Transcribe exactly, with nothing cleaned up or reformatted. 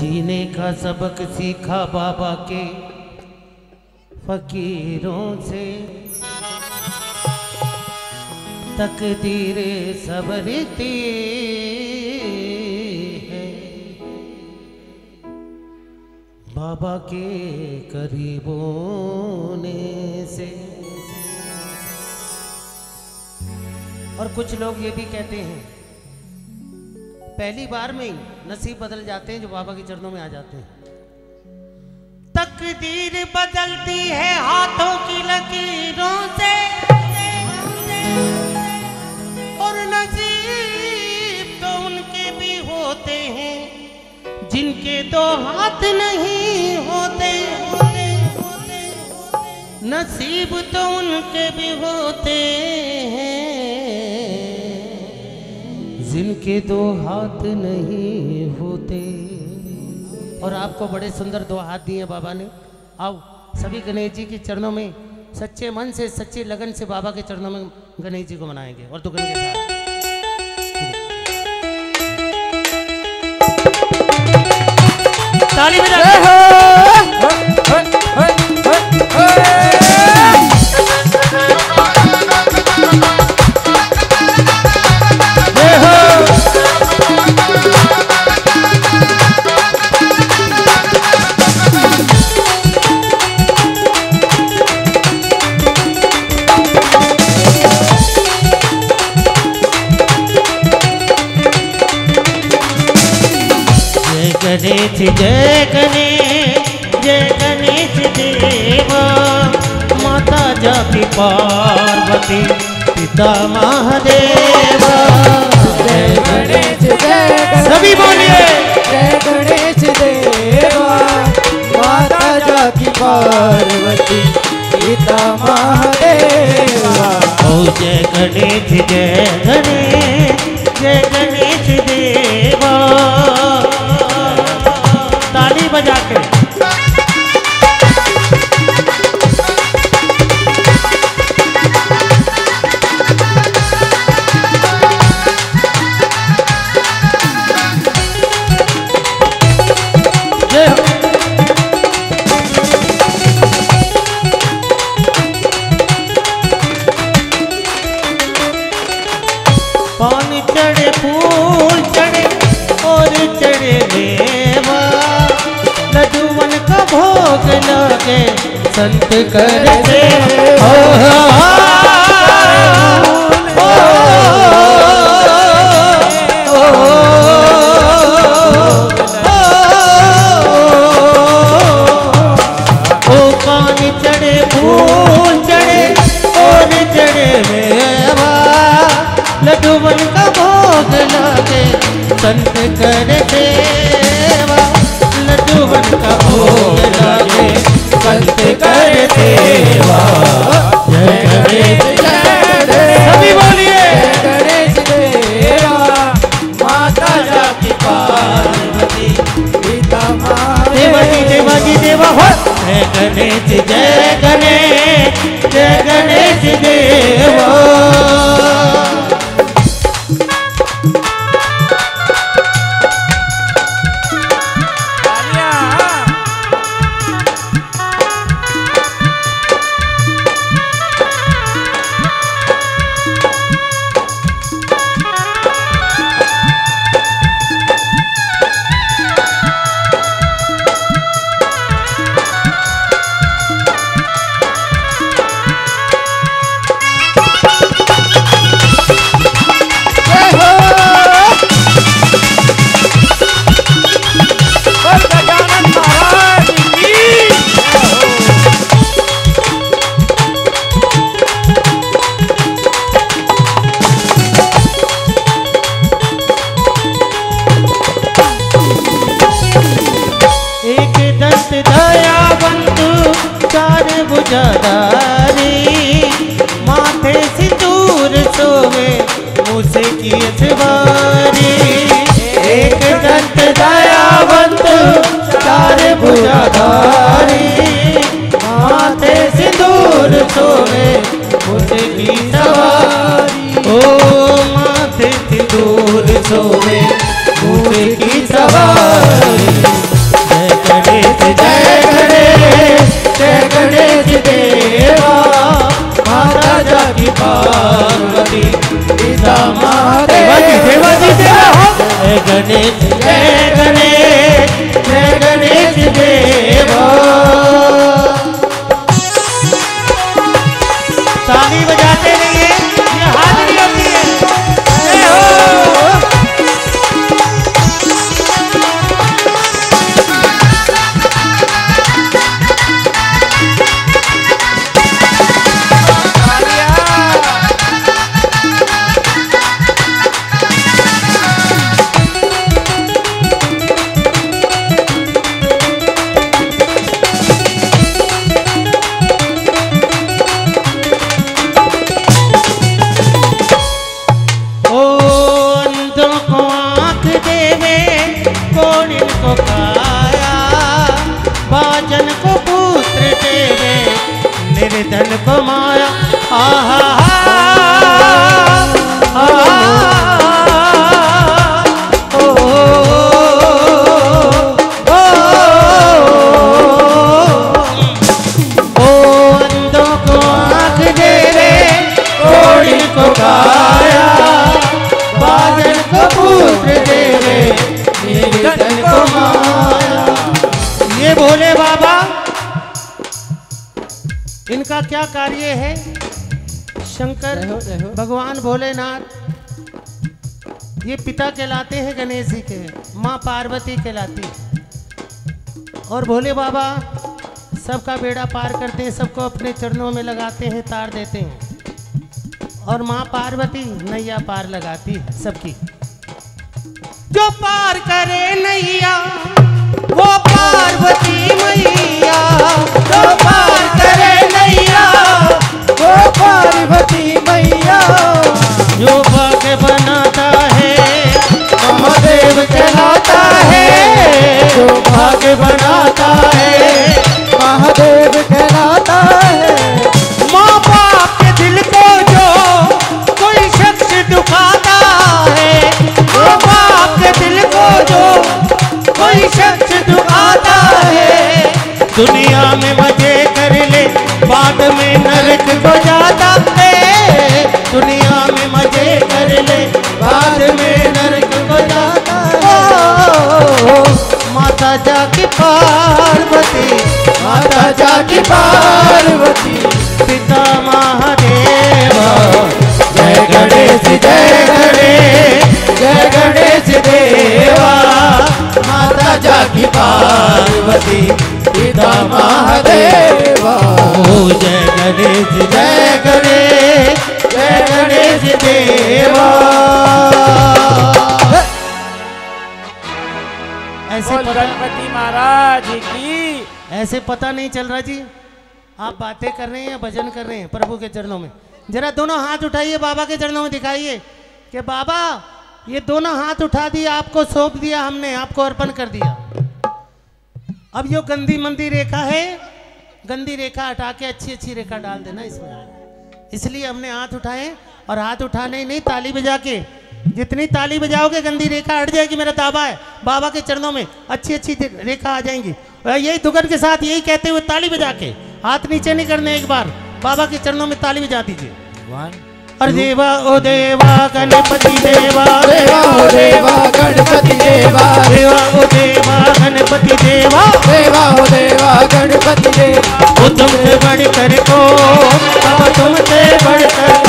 जीने का सबक सीखा बाबा के फकीरों से। तकदीर सबरती है बाबा के करीबों ने से। और कुछ लोग ये भी कहते हैं पहली बार में ही नसीब बदल जाते हैं जो बाबा के चरणों में आ जाते हैं। तकदीर बदलती है हाथों की लकीरों से और नसीब तो उनके भी होते हैं जिनके दो हाथ नहीं होते, होते, होते, होते। नसीब तो उनके भी होते हैं जिनके दो हाथ नहीं होते। और आपको बड़े सुंदर दो हाथ दिए बाबा ने। आओ सभी गणेश जी के चरणों में सच्चे मन से सच्चे लगन से बाबा के चरणों में गणेश जी को मनाएंगे और दुखन के साथ। ताली गणेश जय गणेश जय गणेश देवा, माता जाति पार्वती पिता महादेवा। जय गणेश जय सभी बोलिए जय गणेश देवा, माता जाति पार्वती पिता महादेवा। ओ जय गणेश जय गणेश जय गणेश देवा। ताली बजा के पानी चढ़े फूल चढ़े और चढ़े देवा, लड्डूवन का भोग लागे संत कर दे। ओ पानी चढ़े फूल चढ़े और चढ़े देवा, लड्डूवन का भोग लागे संत कर दे। लड्डूवन का भोग लागे संत कर देवा। जय गणेश सभी बोलिए गणेश देवा, माता जाति पार्वती पिता देवा जी देवा जी देवा। जय गणेश जय गणेश जय गणेश देवा। माथे से दूर सोवे मुझसे की अथवारी, एक दंत दयावंत चार भुजाधारी, माथे से दूर सोवे मुझसे की सवारी। ओ माथे से दूर सोवे मुझसे की सवारी। पाया। बाजन को पुत्र तेरे निर्धन को माया। आहा बोले बाबा, इनका क्या कार्य है? शंकर भगवान भोलेनाथ ये पिता कहलाते हैं, गणेश जी के माँ पार्वती कहलाती है। और भोले बाबा सबका बेड़ा पार करते हैं, सबको अपने चरणों में लगाते हैं, तार देते हैं। और माँ पार्वती नैया पार लगाती है सबकी। जो पार करे नैया वो पार्वती मैया, जो पार करे नैया वो पार्वती मैया। जो भाग्य बनाता है महादेव कहलाता है, जो भाग्य बनाता है महादेव कहलाता है। माँ बाप के दिल को जो कोई शख्स दुखाता है, माँ बाप के दिल को जो कोई शख्स दुखाता है, दुनिया में मजे कर ले बाद में नरक को जाता है। दुनिया में मजे कर ले बाद में नरक को जाता है। माता जाकी पार्वती, माता जाकी पार्वती, पिता महादेवा। जय गणेश जय गणेश जय गणेश देवा। माता जाकी पार्वती, पिता महादेवा। जय गणेश जय गणेश जय गणेश देवा। ऐसे गणपति महाराज की। ऐसे पता नहीं चल रहा जी आप बातें कर रहे हैं या भजन कर रहे हैं प्रभु के चरणों में। जरा दोनों हाथ उठाइए बाबा के चरणों में, दिखाइए कि बाबा ये दोनों हाथ उठा दिए, आपको सौंप दिया, हमने आपको अर्पण कर दिया। अब यो गंदी मंदी रेखा है, गंदी रेखा हटा के अच्छी अच्छी रेखा डाल देना इसमें। इसलिए हमने हाथ उठाए। और हाथ उठाने ही नहीं, ताली बजा के, जितनी ताली बजाओगे गंदी रेखा हट जाएगी। मेरा दावा है बाबा के चरणों में अच्छी अच्छी रेखा आ जाएंगी। यही दुगन के साथ यही कहते हुए ताली बजा के, हाथ नीचे नहीं करने, एक बार बाबा के चरणों में ताली बजा दीजिए। और देवा ओ देवा गणपति देवा, देवा ओ देवा गणपति देवा, देवा ओ देवा गणपति देवा, देवा ओ देवा गणपति देवा। वो तुमसे बढ़कर को, अब तुमसे बढ़कर